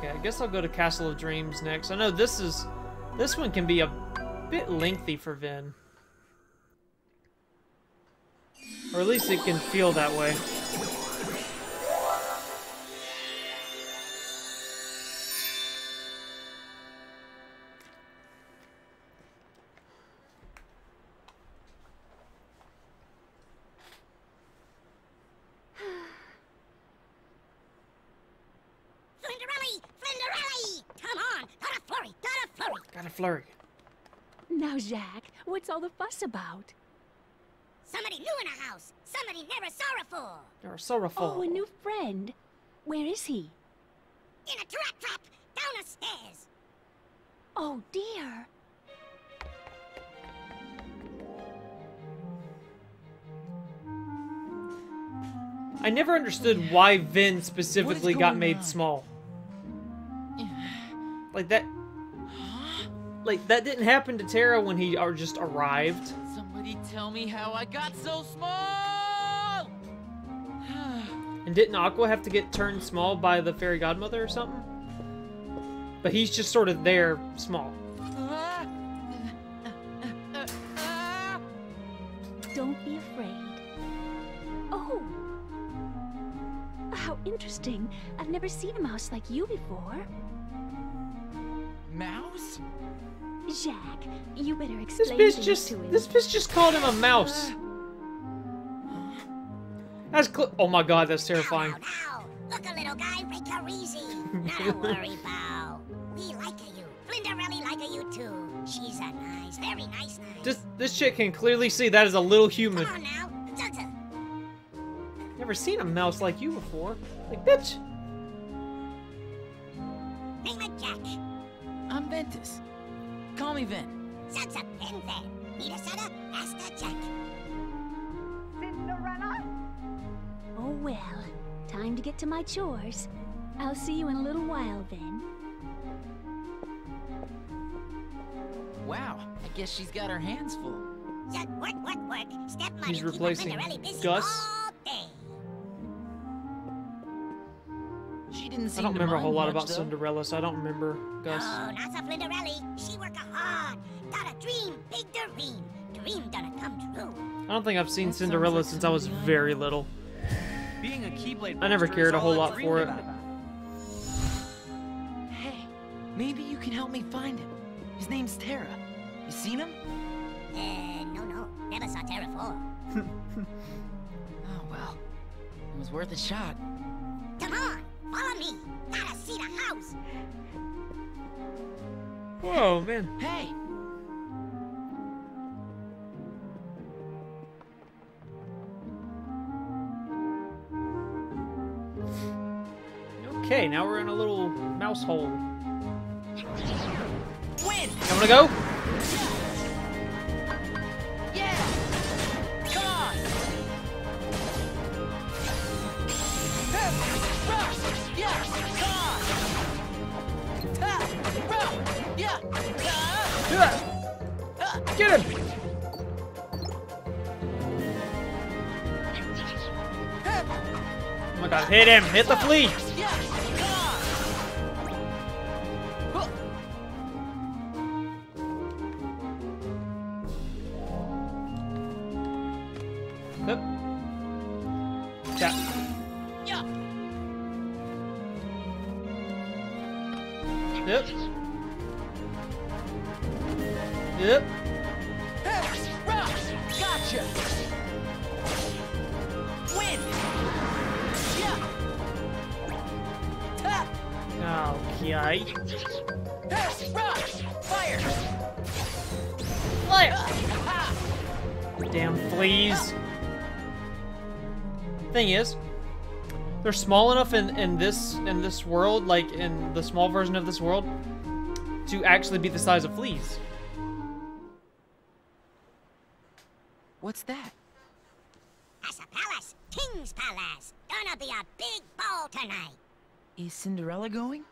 Okay, I guess I'll go to Castle of Dreams next. I know this one can be a bit lengthy for Ven. Or at least it can feel that way. Flurry. Now, Jaq, what's all the fuss about? Somebody new in the house. Somebody never sorrowful. Never sorrowful. Oh, a new friend. Where is he? In a trap down the stairs. Oh dear. I never understood why Ven specifically got made small. Like that. Like, that didn't happen to Terra when he just arrived. Somebody tell me how I got so small! And didn't Aqua have to get turned small by the fairy godmother or something? But he's just sort of there, small. Don't be afraid. Oh! How interesting. I've never seen a mouse like you before. Mouse? Jaq, you better explain this bitch just called him a mouse. That's oh my god, that's terrifying. Now. Look a little guy, make her easy. Not a worry, pal. We like you. Flinderelli like you too. She's a nice, very nice. This chick can clearly see that is a little human. Come on now. Never seen a mouse like you before. Like bitch. Name it Jaq. I'm Ventus. Call me Ven. Sons of Ven Ven. Need a soda? Ask the Jaq. Cinderella? Oh well. Time to get to my chores. I'll see you in a little while, Ven. Wow. I guess she's got her hands full. Jaq, work. Step money. He's replacing Gus. All day. I don't remember a whole lot about Cinderella, so I don't remember Gus. Oh, not so Flinderelli. She worked hard. Got a dream, big dream. Dream gonna come true. I don't think I've seen Cinderella since I was very little. Being a Keyblade, I never cared a whole lot for it. Hey, maybe you can help me find him. His name's Terra. You seen him? No. Never saw Terra before. Oh, well. It was worth a shot. Come on. Follow me! Gotta see the house! Whoa, man. Hey! Okay, now we're in a little mouse hole. Win! You wanna go? Yeah! Come on! Hey. Yeah, come on. Yeah. Get him. Oh my god, hit him. Hit the flea. Yeah, come on. Tap. Yep. Gotcha. Win. Yeah. Okay. Fire. Damn fleas. Thing is, they're small enough in this world, like in the small version of this world, to actually be the size of fleas. What's that? That's a palace. King's palace. Gonna be a big ball tonight. Is Cinderella going?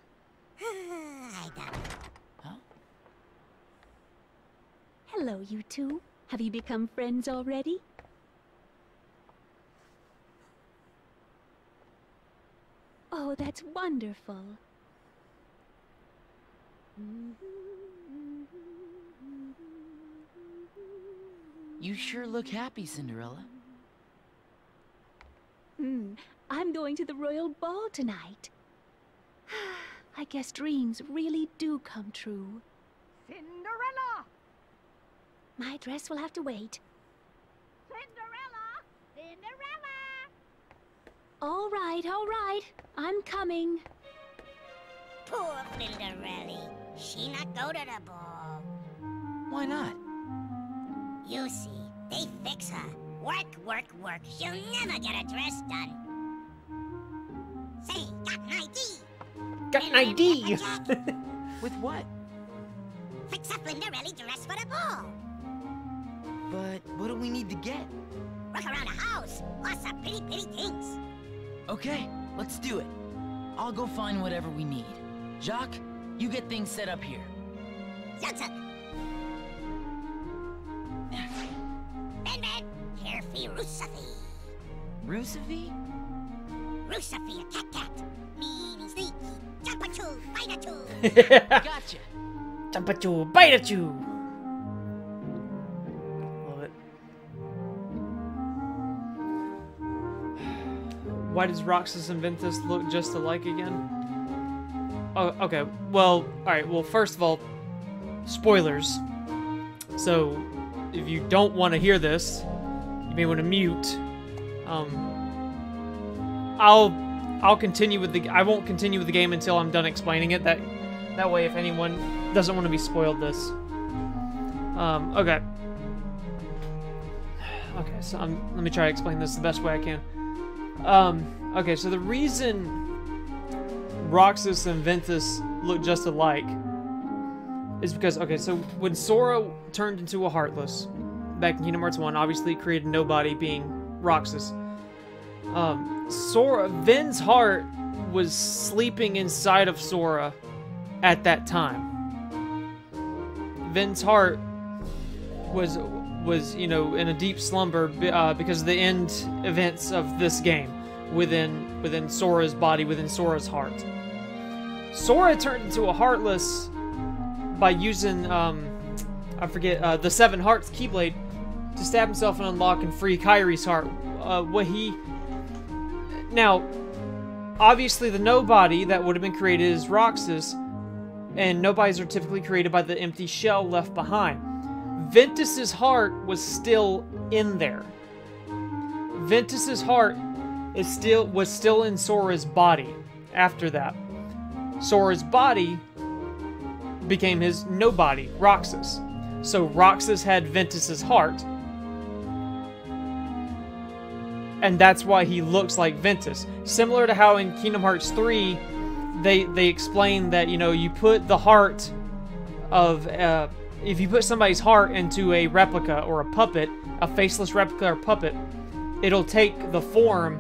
I doubt it. Huh? Hello, you two. Have you become friends already? Oh, that's wonderful. You sure look happy, Cinderella. I'm going to the royal ball tonight. I guess dreams really do come true. Cinderella! My dress will have to wait. Cinderella! Cinderella! All right, I'm coming. Poor Cinderella. She not go to the ball. Why not? You see, they fix her. Work, work, work. She'll never get a dress done. Say, got an ID. Got an ID. With what? Fix up Cinderella dress for the ball. But what do we need to get? Look around the house. Lots of pretty, pretty things. Okay, let's do it. I'll go find whatever we need. Jaq, you get things set up here. Zuck. Ben. Herefy Rusafi. Rusafi? Rusafi, a cat. Meaning sleek. Jump at you, bite at you. Gotcha. Jump at you, bite at you. Love it. Why does Roxas and Ventus look just alike again? Oh, okay. Well, alright. Well, first of all, spoilers. So, if you don't want to hear this, you may want to mute. I'll continue with the... I won't continue with the game until I'm done explaining it. That way, if anyone doesn't want to be spoiled this. Okay. Okay, so let me try to explain this the best way I can. Okay, so the reason Roxas and Ventus look just alike is because, okay, so when Sora turned into a Heartless back in Kingdom Hearts 1, obviously it created nobody being Roxas. Ven's heart was sleeping inside of Sora at that time. Ven's heart was, you know, in a deep slumber because of the end events of this game within Sora's body, within Sora's heart. Sora turned into a Heartless by using, I forget, the Seven Hearts Keyblade to stab himself and unlock and free Kairi's heart. Now, obviously the nobody that would have been created is Roxas, and nobodies are typically created by the empty shell left behind. Ventus's heart was still in there. Ventus's heart was still in Sora's body. After that, Sora's body became his nobody, Roxas. So Roxas had Ventus's heart, and that's why he looks like Ventus. Similar to how in Kingdom Hearts 3, they explain that, you know, you put the heart of if you put somebody's heart into a replica or a puppet, a faceless replica or puppet, it'll take the form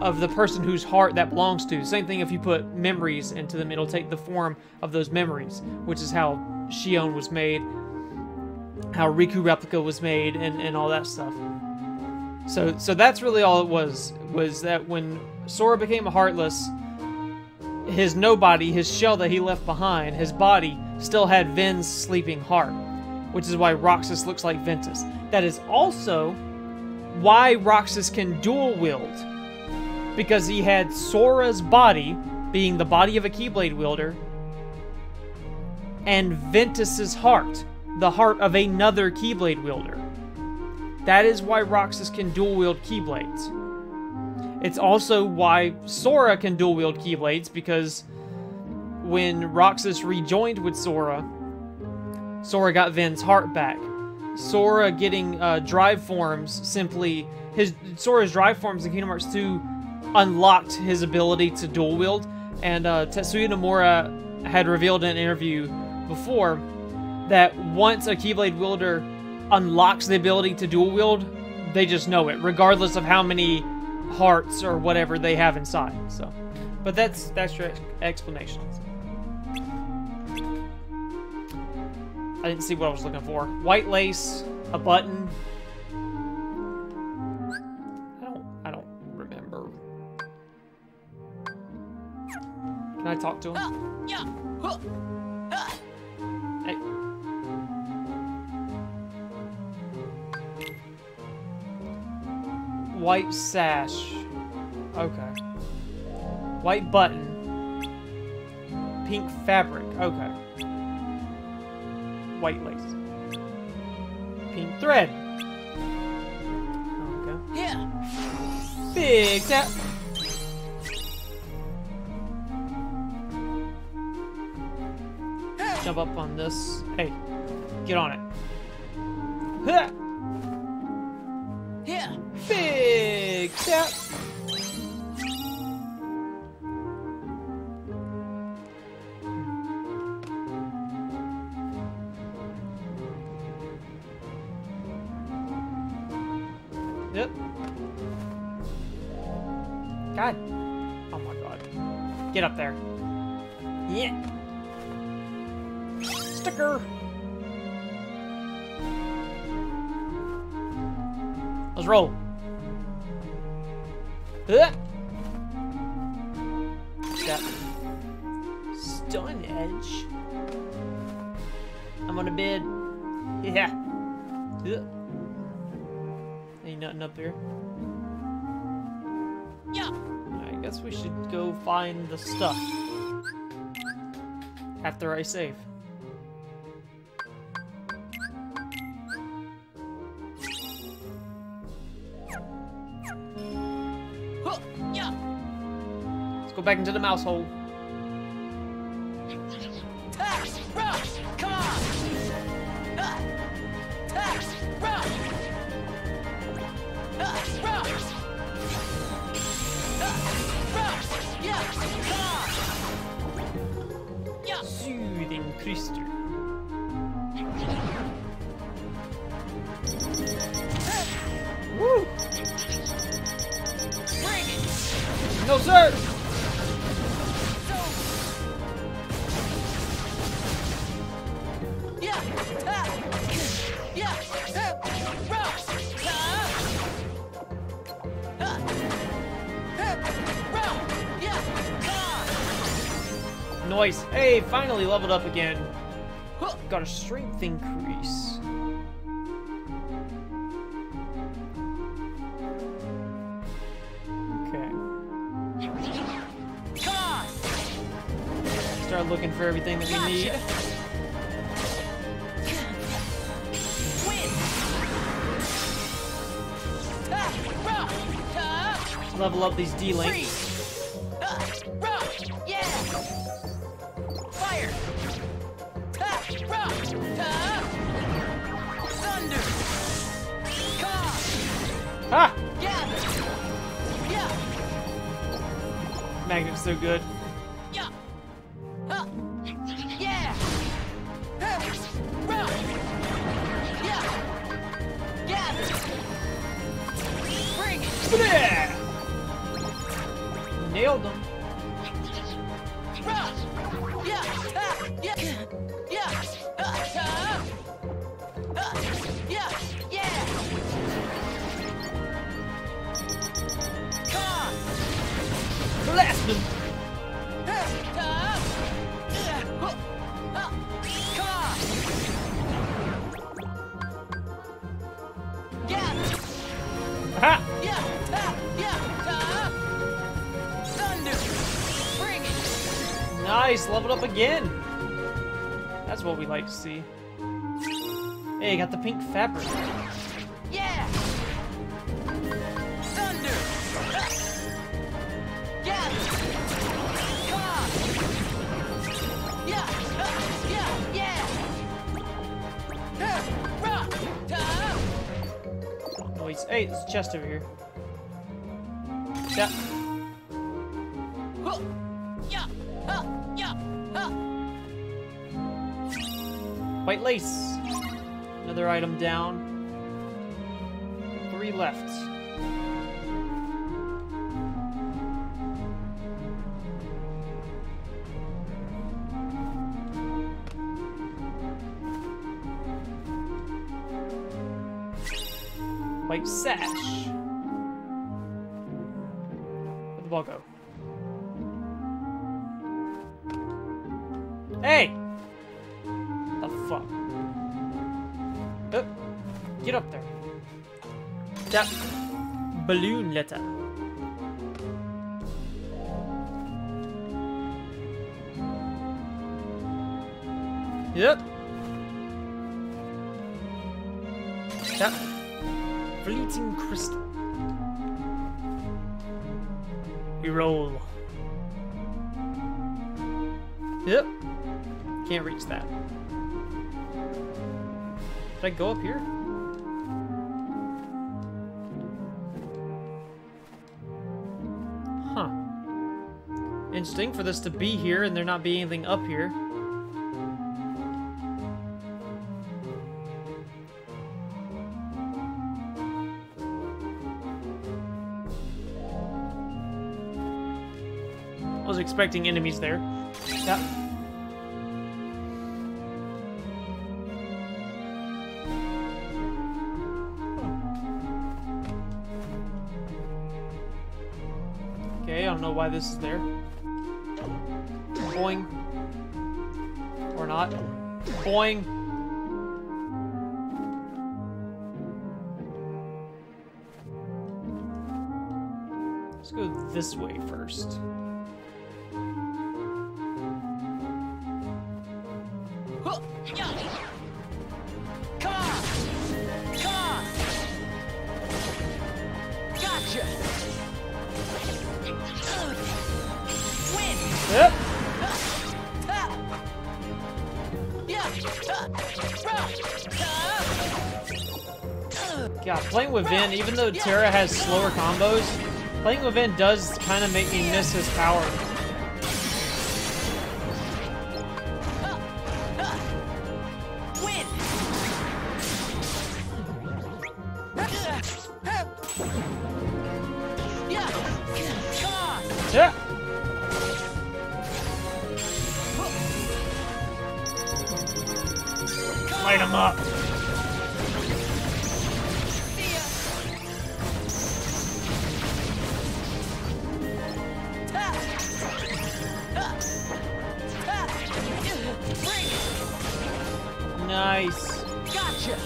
of the person whose heart that belongs to. Same thing if you put memories into them, it'll take the form of those memories, which is how Shion was made, how Riku Replica was made, and all that stuff. So that's really all it was that when Sora became a Heartless, his nobody, his shell that he left behind, his body, still had Ven's sleeping heart, which is why Roxas looks like Ventus. That is also why Roxas can dual wield, because he had Sora's body, being the body of a Keyblade wielder, and Ventus's heart, the heart of another Keyblade wielder. That is why Roxas can dual-wield Keyblades. It's also why Sora can dual-wield Keyblades, because when Roxas rejoined with Sora, Sora got Ven's heart back. Sora getting drive forms simply... Sora's drive forms in Kingdom Hearts 2 unlocked his ability to dual wield, and Tetsuya Nomura had revealed in an interview before that once a Keyblade wielder unlocks the ability to dual wield, they just know it, regardless of how many hearts or whatever they have inside. So, but that's your explanation. I didn't see what I was looking for. White lace, a button. Can I talk to him? White sash. Okay. White button. Pink fabric. Okay. White lace. Pink thread. Okay. Yeah. Big tap. Jump up on this. Hey, get on it. Huh. Yeah. Big step. Yep. God. Oh my God. Get up there. Yeah. Sticker. Let's roll. Step. Stone edge. I'm on a bed. Yeah. Ain't nothing up here. Yeah. I guess we should go find the stuff after I save. Back into the mouse hole. Come on. Soothing crystal. Woo! No sir. Noise. Hey, finally leveled up again. Got a strength increase. Okay. Come on. Start looking for everything that we need. Level up these D-links. Yeah. Fire. Thunder. Ah. Yeah. Yeah. Magnet's so good. Yeah. Yeah. Yeah. Yeah. Bring it. Yeah. Nailed them. Blast them. Nice, leveled up again. That's what we like to see. Hey, got the pink fabric. Yeah. Thunder. Yeah. Come on. Yeah. Yeah. Yeah. Rock. Duh. Noise. Hey, there's a chest over here. Yeah. White lace. Another item down. 3 left. White sash. Where'd the ball go? Hey! Fuck. Get up there. That balloon letter. Yep. That fleeting crystal. We roll. Yep. Can't reach that. Did I go up here? Huh. Interesting for this to be here and there not be anything up here. I was expecting enemies there. Yeah. Why this is there. Boing. Or not. Boing. Let's go this way first. Playing with Ven, even though Terra has slower combos, playing with Ven does kind of make me miss his power. Light him up. Nice. Gotcha.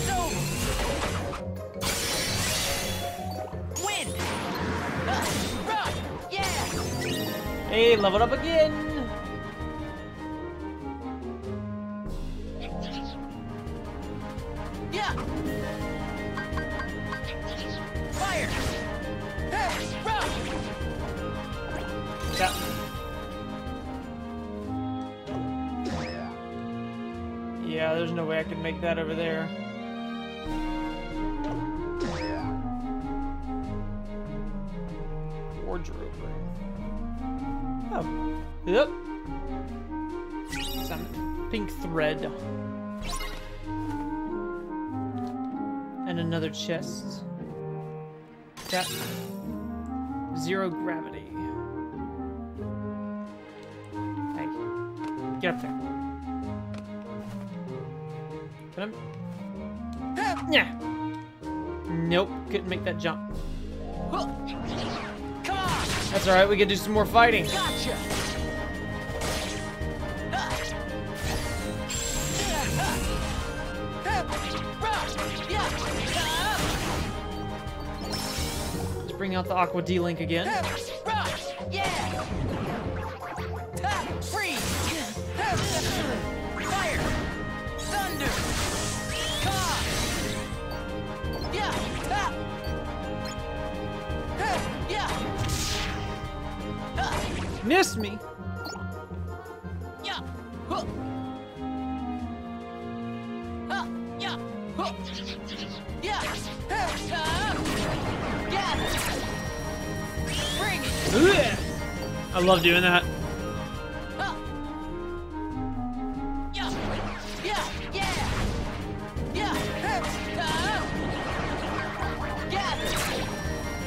So win. Run. Yeah. Hey, level up again. Yeah. Fire. Run. Yeah. Yeah, there's no way I can make that over there. Wardrobe. Oh. Yep. Some pink thread. And another chest. That. Zero gravity. Hey. Get up there. Him. Yeah. Nope, couldn't make that jump. That's alright, we can do some more fighting. Gotcha. Let's bring out the Aqua D-Link again. Missed me. Yeah. Huh. Yeah. Huh. Yeah. Bring it. I love doing that. Yeah. Yeah. Yeah. Yeah.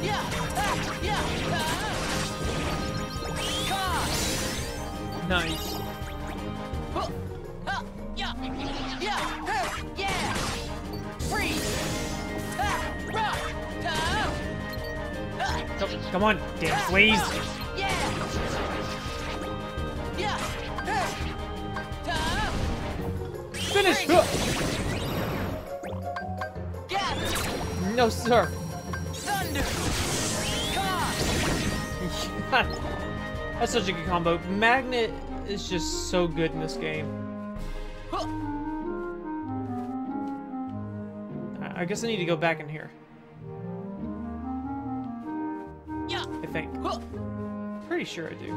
Yeah. Yeah. Nice. Oh, come on, damn, please. Finish. No, sir. Thunder. Come on. That's such a good combo. Magnet is just so good in this game. I guess I need to go back in here. Yeah. I think. Pretty sure I do.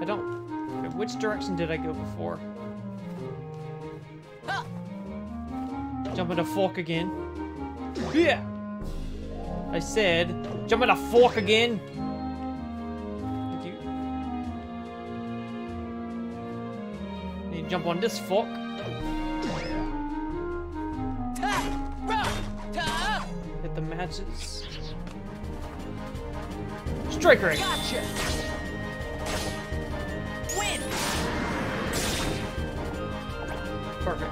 I don't. Okay, which direction did I go before? Jump into fork again. Yeah. I said, jump into fork again. Thank you. Need to jump on this fork. Hit the matches. Strike rate. Gotcha. Win. Perfect.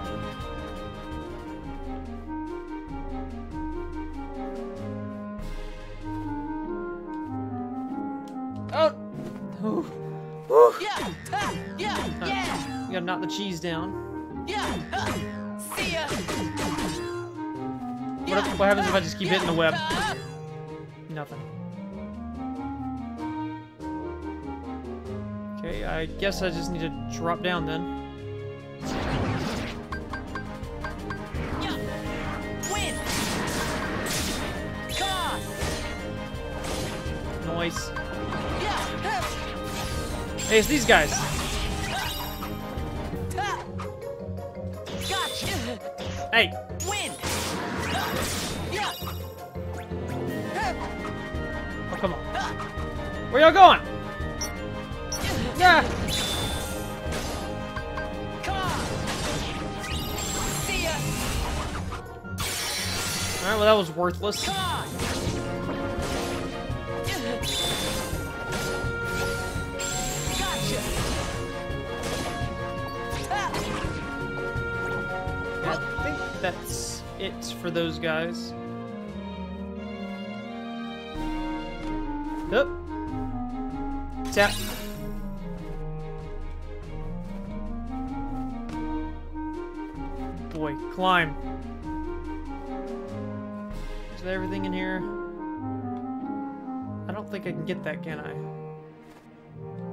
Knock the cheese down. Yeah. See ya. What happens if I just keep hitting the web? Nothing. Okay, I guess I just need to drop down then. Win. Come on. Noise. Hey, it's these guys. Hey! Win! Oh, come on. Where y'all going? Yeah! Come on! See ya! Alright, well, that was worthless. Come on. That's it for those guys. Up. Tap. Boy, climb. Is there everything in here? I don't think I can get that, can I?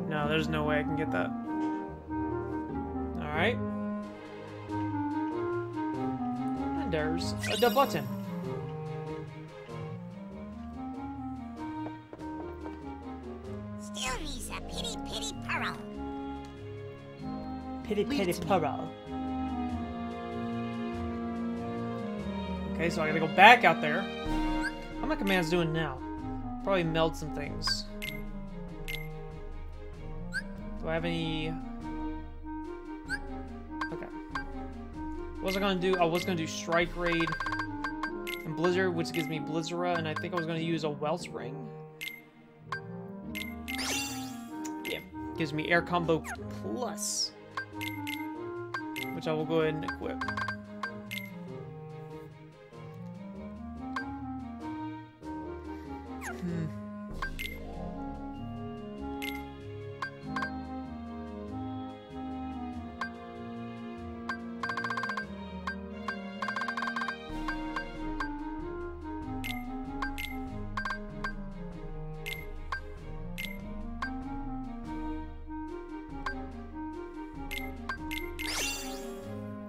No, there's no way I can get that. Alright. There's the button. Still needs a pity, pity, pearl. Pity, pity, pearl. Okay, so I gotta go back out there. How my commands doing now? Probably meld some things. Do I have any? What was I gonna do? I was gonna do Strike Raid and Blizzard, which gives me Blizzera, and I think I was gonna use a Wellspring. Yeah, gives me Air Combo Plus, which I will go ahead and equip.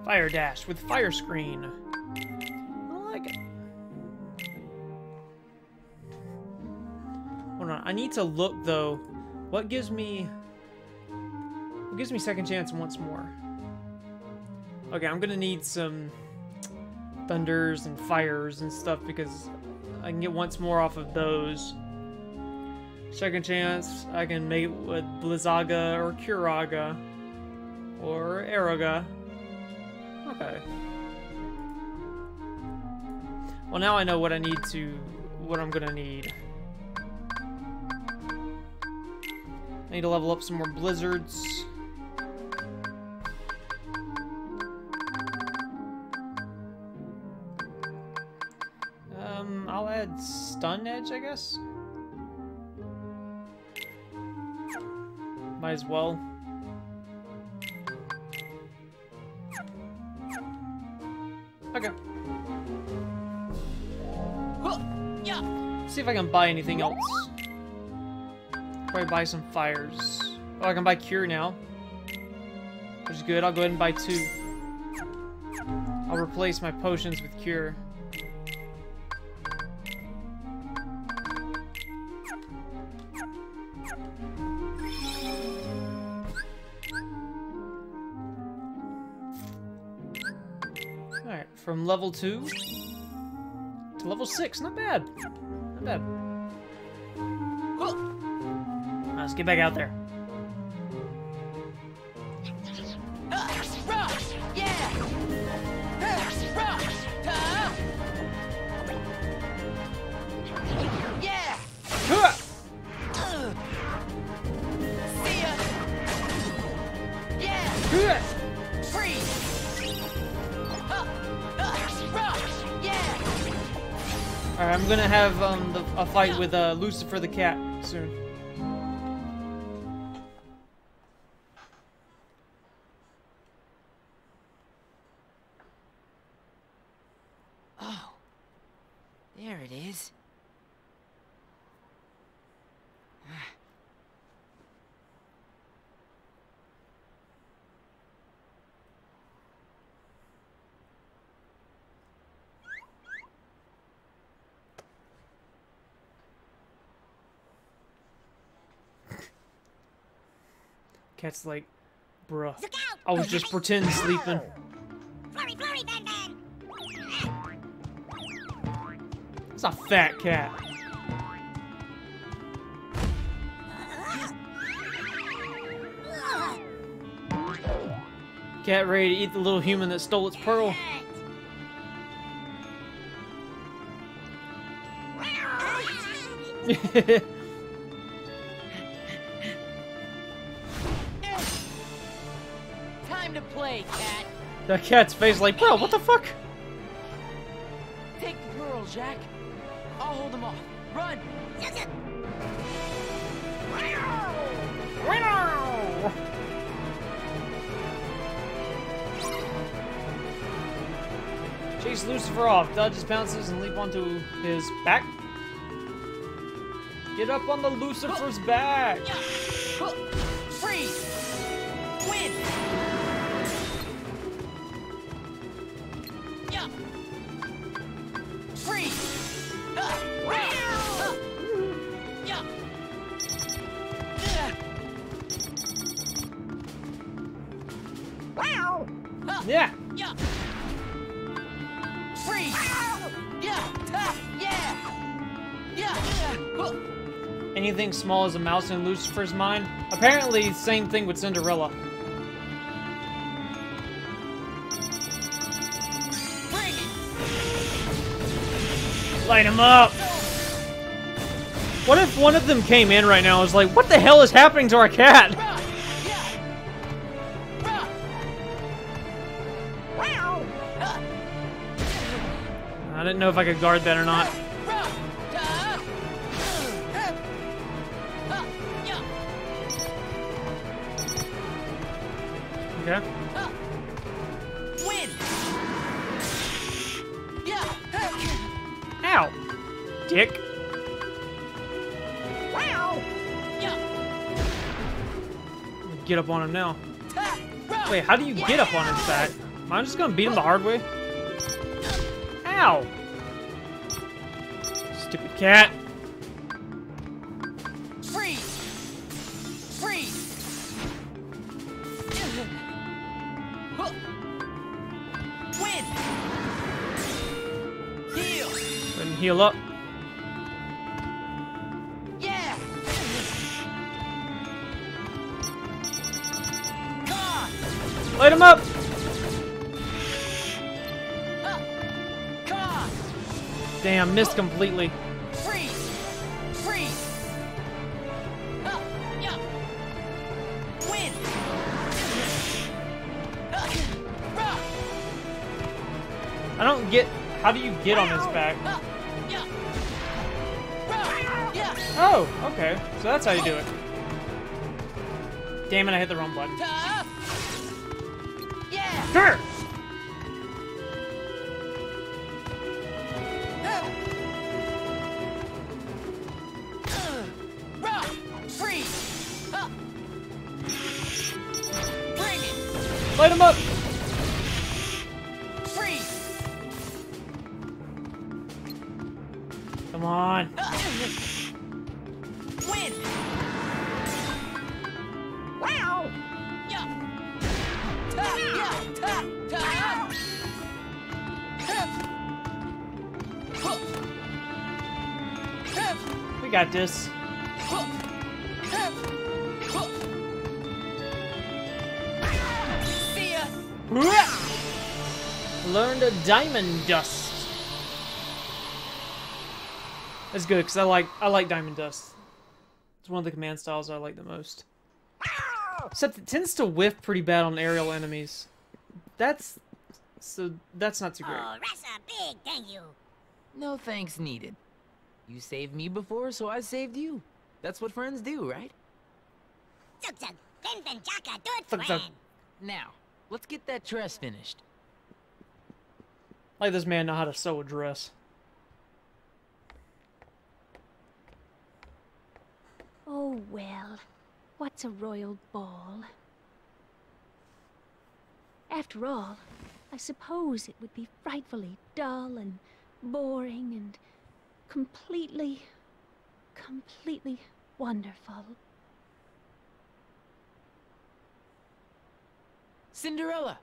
Fire dash with fire screen. I like it. Hold on, I need to look though. What gives me second chance once more? Okay, I'm gonna need some thunders and fires and stuff because I can get once more off of those. Second chance, I can make it with Blizzaga or Kuraga or Aeroga. Okay. Well, now I know what I need to... what I'm gonna need. I need to level up some more blizzards. I'll add Stun Edge, I guess? Might as well. Okay. see if I can buy anything else. Probably buy some fires. Oh, I can buy cure now, which is good. I'll go ahead and buy two. I'll replace my potions with cure. Alright, from level 2 to level 6. Not bad. Not bad. Cool. Let's get back out there. Alright, I'm gonna have a fight with Lucifer the cat soon. Oh, there it is. Cat's like, bruh, I was just pretend sleeping. It's a fat cat. Cat ready to eat the little human that stole its pearl. That cat's face like, bro, what the fuck? Take the girl, Jaq. I'll hold him off. Run! Chase Lucifer off. Dodges bounces and leap onto his back. Get up on the Lucifer's back! Freeze! Win! Yeah. Yeah. Freeze. Yeah. Yeah. Yeah. Anything small as a mouse in Lucifer's mind. Apparently, same thing with Cinderella. Bring it. Light him up. What if one of them came in right now and was like, "What the hell is happening to our cat?" I didn't know if I could guard that or not. Okay. Win. Ow, dick. Get up on him now. Wait, how do you get up on his back? Am I just gonna beat him the hard way? Ow. Stupid cat. Freeze! Freeze! Win! Heal! Let him heal up. Yeah! Con! Light him up! Damn, missed completely. Freeze! Freeze! Yeah. Win! I don't get. How do you get on his back? Oh, okay. So that's how you do it. Damn it, I hit the wrong button. Sure! Light him up! Freeze! Come on! Win! Wow! We got this. See ya. Learned a diamond dust. That's good because I like diamond dust. It's one of the command styles I like the most. Except it tends to whiff pretty bad on aerial enemies. That's not too great. Oh, that's a big thank you. No thanks needed. You saved me before, so I saved you. That's what friends do, right? Now, let's get that dress finished. Like this man know how to sew a dress. Oh well, what's a royal ball? After all, I suppose it would be frightfully dull and boring and completely wonderful. Cinderella!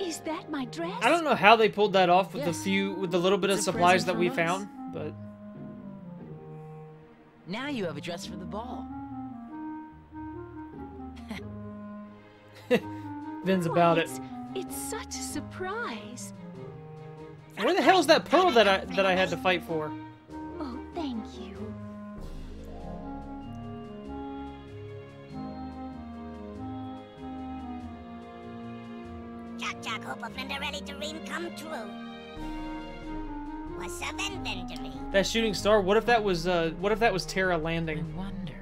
Is that my dress? I don't know how they pulled that off with the little bit of supplies that we found, but now you have a dress for the ball. Vin's about it. It's such a surprise. Where the hell is that pearl that I had to fight for? Oh, thank you. Jaq, hope of Cinderella dream come true. What's up, inventory? That shooting star. What if that was Terra landing? I wonder.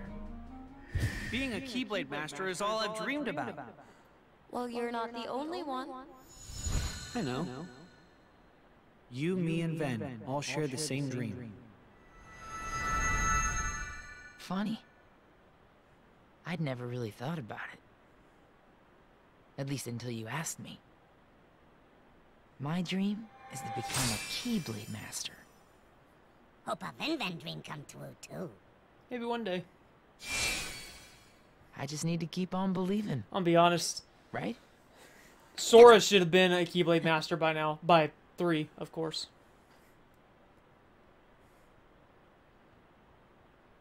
Being a Keyblade master is all I've dreamed about. Well, you're not the only one. I know. You, me, and Ven all share the same dream. Funny. I'd never really thought about it. At least until you asked me. My dream is to become a Keyblade master. Hope a Ven dream come true, too. Maybe one day. I just need to keep on believing. I'll be honest. Right? Sora should have been a Keyblade master by now. By 3, of course.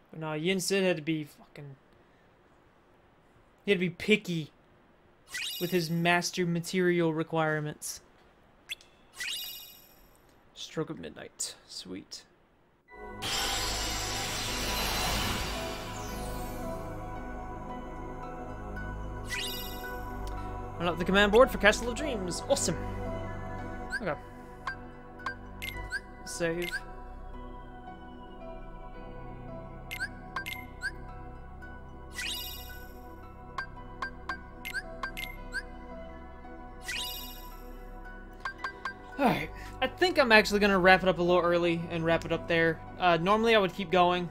But no, Yen Sid had to be fucking... He had to be picky with his master material requirements. Stroke of midnight. Sweet. I'm up the command board for Castle of Dreams. Awesome. Okay. Save. Alright. I think I'm actually going to wrap it up a little early and wrap it up there. Normally I would keep going.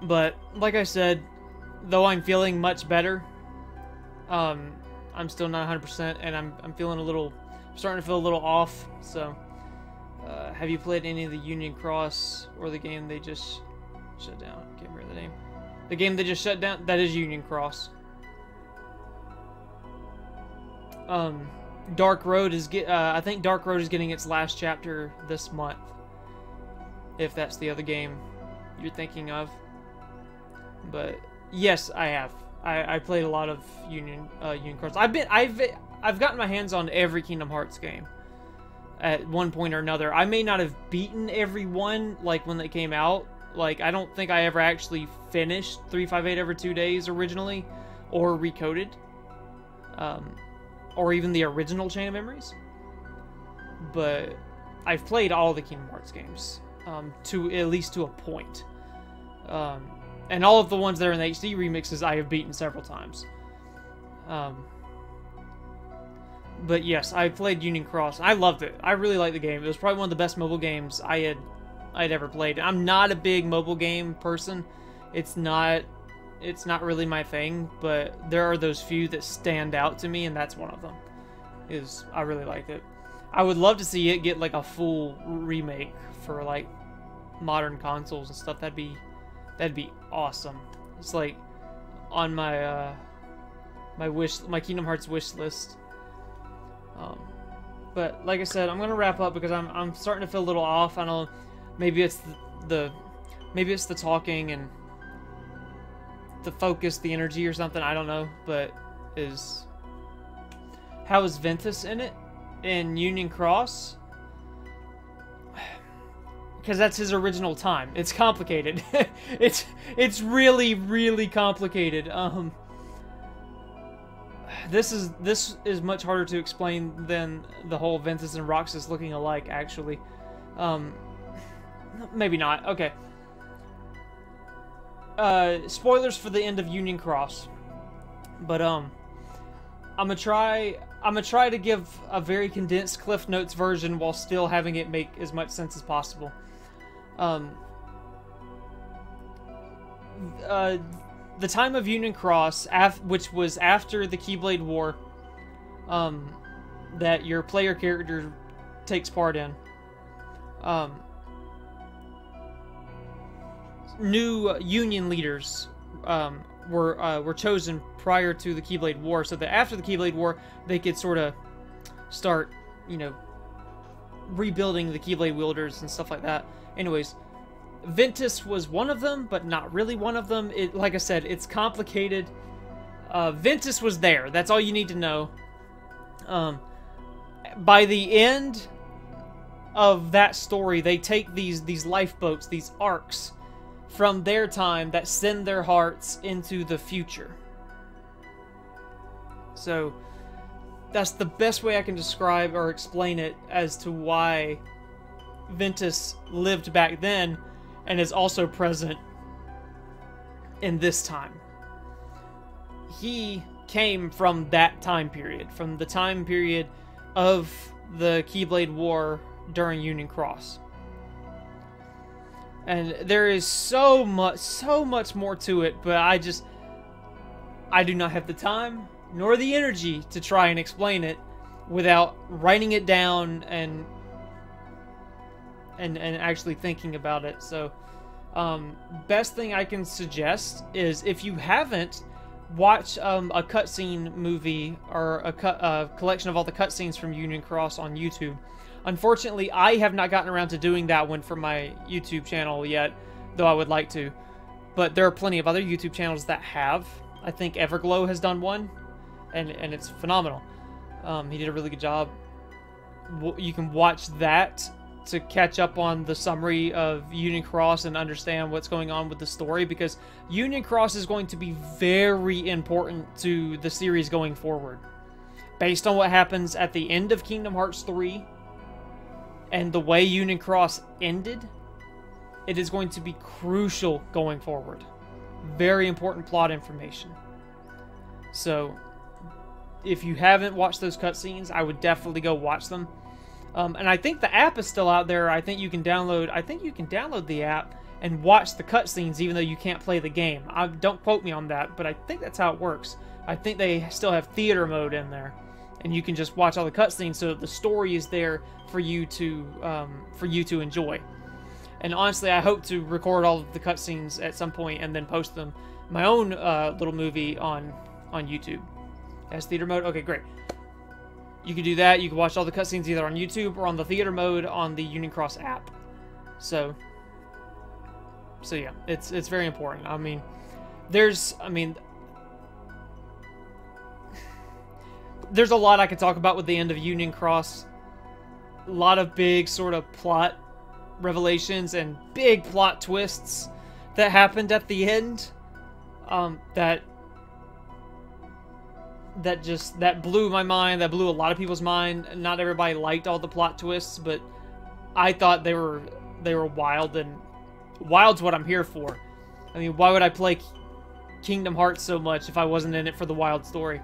But, like I said, though I'm feeling much better... I'm still not 100%, and I'm feeling a little, starting to feel a little off. So, have you played any of the Union Cross or the game they just shut down? Can't remember the name. The game they just shut down. That is Union Cross. Dark Road is I think Dark Road is getting its last chapter this month. If that's the other game you're thinking of, but yes, I have. I played a lot of Union Cross. I've gotten my hands on every Kingdom Hearts game at one point or another. I may not have beaten every one like when they came out. Like I don't think I ever actually finished 358 over 2 days originally, or Recoded, or even the original Chain of Memories. But I've played all the Kingdom Hearts games to at least to a point. And all of the ones that are in the HD remixes, I have beaten several times. But yes, I played Union Cross. I loved it. I really liked the game. It was probably one of the best mobile games I had ever played. I'm not a big mobile game person. It's not really my thing, but there are those few that stand out to me, and that's one of them. I really liked it. I would love to see it get like a full remake for like modern consoles and stuff. That'd be awesome. It's like on my my Kingdom Hearts wish list. But like I said, I'm gonna wrap up because I'm starting to feel a little off. I don't know, maybe it's the talking and the focus, the energy or something, I don't know, but how is Ventus in it? In Union Cross? Because that's his original time. It's complicated. it's really, really complicated. This is much harder to explain than the whole Ventus and Roxas looking alike, actually. Maybe not. Okay. Spoilers for the end of Union Cross, but I'm gonna try to give a very condensed Cliff Notes version while still having it make as much sense as possible. The time of Union Cross, which was after the Keyblade War, that your player character takes part in. New Union leaders were chosen prior to the Keyblade War, so that after the Keyblade War, they could sort of start, you know, rebuilding the Keyblade wielders and stuff like that. Anyways, Ventus was one of them, but not really one of them. Like I said, it's complicated. Ventus was there. That's all you need to know. By the end of that story, they take these lifeboats, these arcs, from their time that send their hearts into the future. So that's the best way I can describe or explain it as to why Ventus lived back then and is also present in this time. He came from that time period, from the time period of the Keyblade War during Union Cross. And there is so much more to it, but I do not have the time nor the energy to try and explain it without writing it down and actually thinking about it. So, best thing I can suggest is, if you haven't, watch a cutscene movie or a collection of all the cutscenes from Union Cross on YouTube. Unfortunately, I have not gotten around to doing that one for my YouTube channel yet, though I would like to. But there are plenty of other YouTube channels that have. I think Everglow has done one, and it's phenomenal. He did a really good job. You can watch that to catch up on the summary of Union Cross and understand what's going on with the story, because Union Cross is going to be very important to the series going forward. Based on what happens at the end of Kingdom Hearts 3, and the way Union Cross ended, it is going to be crucial going forward. Very important plot information. So, if you haven't watched those cutscenes, I would definitely go watch them. And I think the app is still out there. I think you can download the app and watch the cutscenes, even though you can't play the game. Don't quote me on that, but I think that's how it works. I think they still have theater mode in there, and you can just watch all the cutscenes, so that the story is there for you to enjoy. And honestly, I hope to record all of the cutscenes at some point and then post them, my own little movie on YouTube. As theater mode? Okay, great. You can do that. You can watch all the cutscenes either on YouTube or on the theater mode on the Union Cross app. So yeah, it's very important. There's a lot I could talk about with the end of Union Cross. A lot of big sort of plot revelations and big plot twists that happened at the end, that blew my mind, that blew a lot of people's mind. Not everybody liked all the plot twists, but I thought they were wild, and wild's what I'm here for. I mean, why would I play Kingdom Hearts so much if I wasn't in it for the wild story?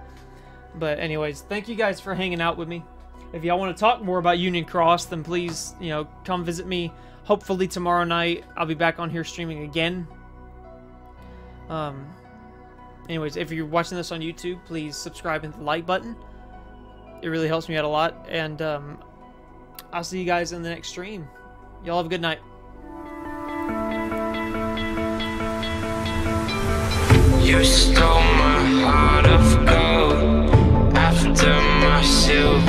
But anyways, thank you guys for hanging out with me. If y'all want to talk more about Union Cross, then please, you know, come visit me. Hopefully tomorrow night I'll be back on here streaming again. Anyways, if you're watching this on YouTube, please subscribe and hit the like button. It really helps me out a lot. And I'll see you guys in the next stream. Y'all have a good night. You stole my heart of gold after my silver.